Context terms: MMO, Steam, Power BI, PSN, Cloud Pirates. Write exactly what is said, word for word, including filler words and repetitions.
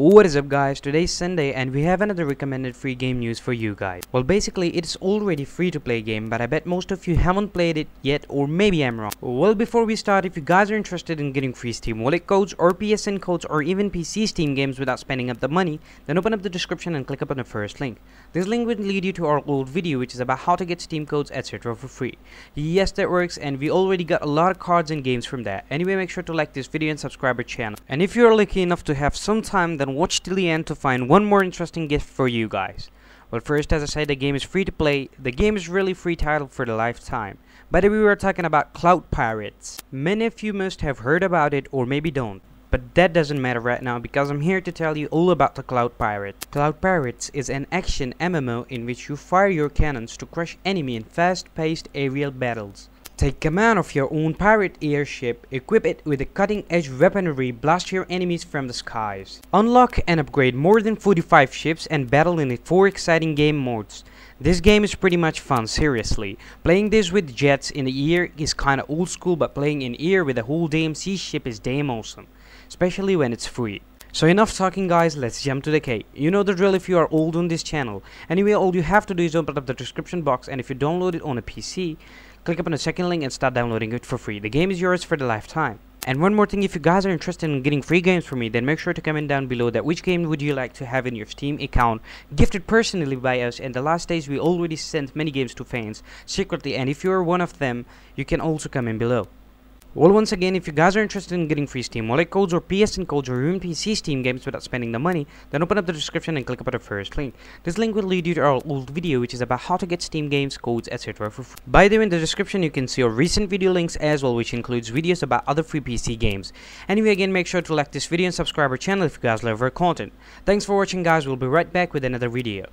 What is up guys, today's Sunday and we have another recommended free game news for you guys. Well basically it's already free to play game, but I bet most of you haven't played it yet, or maybe I'm wrong. Well before we start, if you guys are interested in getting free Steam wallet codes or P S N codes or even P C Steam games without spending up the money, then open up the description and click up on the first link. This link will lead you to our old video which is about how to get Steam codes etc for free. Yes, that works, and we already got a lot of cards and games from that. Anyway, make sure to like this video and subscribe our channel. And if you're lucky enough to have some time, then watch till the end to find one more interesting gift for you guys. Well first, as I said, the game is free to play. The game is really free title for the lifetime. But we were talking about Cloud Pirates. Many of you must have heard about it or maybe don't. But that doesn't matter right now because I'm here to tell you all about the Cloud Pirates. Cloud Pirates is an action M M O in which you fire your cannons to crush enemy in fast-paced aerial battles. Take command of your own pirate airship, equip it with a cutting-edge weaponry, blast your enemies from the skies. Unlock and upgrade more than forty-five ships and battle in four exciting game modes. This game is pretty much fun, seriously. Playing this with jets in the air is kinda old school, but playing in air with a whole damn sea ship is damn awesome. Especially when it's free. So enough talking guys, let's jump to the cake. You know the drill if you are old on this channel. Anyway, all you have to do is open up the description box, and if you download it on a P C, click up on the second link and start downloading it for free. The game is yours for the lifetime. And one more thing, if you guys are interested in getting free games from me, then make sure to comment down below that which game would you like to have in your Steam account, gifted personally by us. And the last days we already sent many games to fans secretly, and if you are one of them, you can also comment below. Well once again, if you guys are interested in getting free Steam wallet codes or P S N codes or even P C Steam games without spending the money, then open up the description and click up on the first link. This link will lead you to our old video which is about how to get Steam games, codes etc for free. By the way, in the description you can see our recent video links as well, which includes videos about other free P C games. Anyway again, make sure to like this video and subscribe our channel if you guys love our content. Thanks for watching guys, we'll be right back with another video.